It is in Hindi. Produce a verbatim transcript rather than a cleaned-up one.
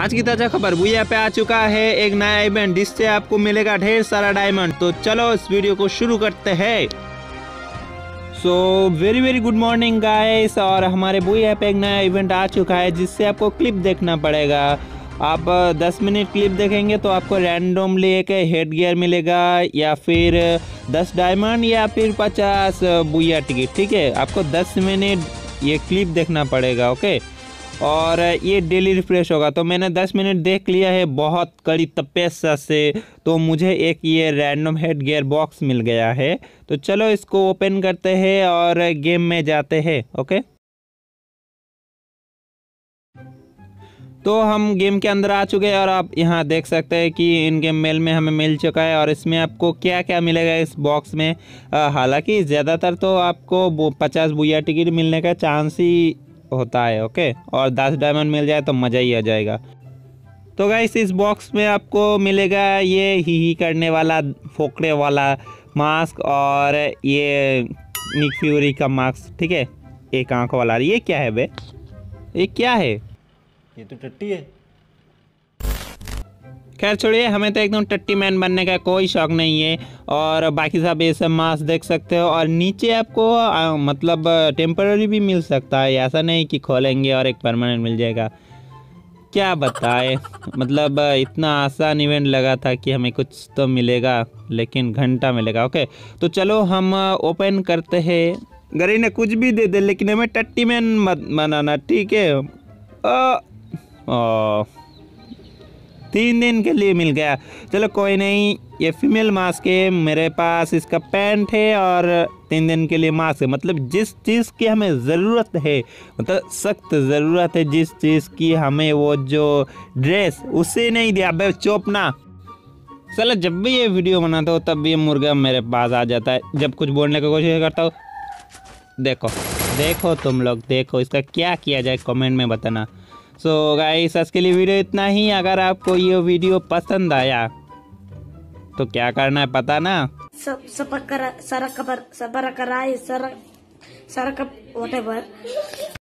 आज की ताजा खबर बूया पे आ चुका है एक नया इवेंट जिससे आपको मिलेगा ढेर सारा डायमंड। तो चलो इस वीडियो को शुरू करते हैं। So very very good morning guys, और हमारे बूया पे एक नया इवेंट आ चुका है जिससे आपको क्लिप देखना पड़ेगा। आप दस मिनट क्लिप देखेंगे तो आपको रैंडमली एक हेड गियर मिलेगा या फिर दस डायमंड या फिर पचास बूया टिकट। ठीक है, आपको दस मिनट ये क्लिप देखना पड़ेगा। ओके, और ये डेली रिफ्रेश होगा। तो मैंने दस मिनट देख लिया है बहुत कड़ी तपस्या से, तो मुझे एक ये रैंडम हेड गियर बॉक्स मिल गया है। तो चलो इसको ओपन करते हैं और गेम में जाते हैं। ओके, तो हम गेम के अंदर आ चुके हैं और आप यहाँ देख सकते हैं कि इन गेम मेल में हमें मिल चुका है। और इसमें आपको क्या क्या मिलेगा इस बॉक्स में, हालांकि ज़्यादातर तो आपको पचास बूया टिकट मिलने का चांस ही होता है। ओके, और दस डायमंड मिल जाए तो मज़ा ही आ जाएगा। तो गाइस, इस बॉक्स में आपको मिलेगा ये ही ही करने वाला फोकड़े वाला मास्क और ये निक फ्यूरी का मास्क। ठीक है, एक आँख वाला। ये क्या है बे, ये क्या है? ये तो टट्टी है। खैर छोड़िए, हमें तो एकदम टट्टी मैन बनने का कोई शौक नहीं है। और बाकी सब ये सब मास्क देख सकते हो। और नीचे आपको आ, मतलब टेम्पररी भी मिल सकता है, ऐसा नहीं कि खोलेंगे और एक परमानेंट मिल जाएगा। क्या बताए, मतलब इतना आसान इवेंट लगा था कि हमें कुछ तो मिलेगा, लेकिन घंटा मिलेगा। ओके, तो चलो हम ओपन करते हैं। गरीब ने कुछ भी दे दे, लेकिन हमें टट्टी मैन मत बनाना। ठीक है, आ, ओ, तीन दिन के लिए मिल गया। चलो कोई नहीं, ये फीमेल मास्क है, मेरे पास इसका पैंट है और तीन दिन के लिए मास्क है। मतलब जिस चीज़ की हमें ज़रूरत है, मतलब सख्त ज़रूरत है जिस चीज़ की हमें, वो जो ड्रेस उसे नहीं दिया। अब चोपना चलो, जब भी ये वीडियो बनाता हो तब ये मुर्गा मेरे पास आ जाता है जब कुछ बोलने की कोशिश करता हो। देखो देखो तुम लोग देखो, इसका क्या किया जाए कमेंट में बताना। सो गाइस, आज के लिए वीडियो इतना ही। अगर आपको ये वीडियो पसंद आया तो क्या करना है पता ना, सब सब कर सारा खबर सब करा सारा सारा कप व्हाटएवर।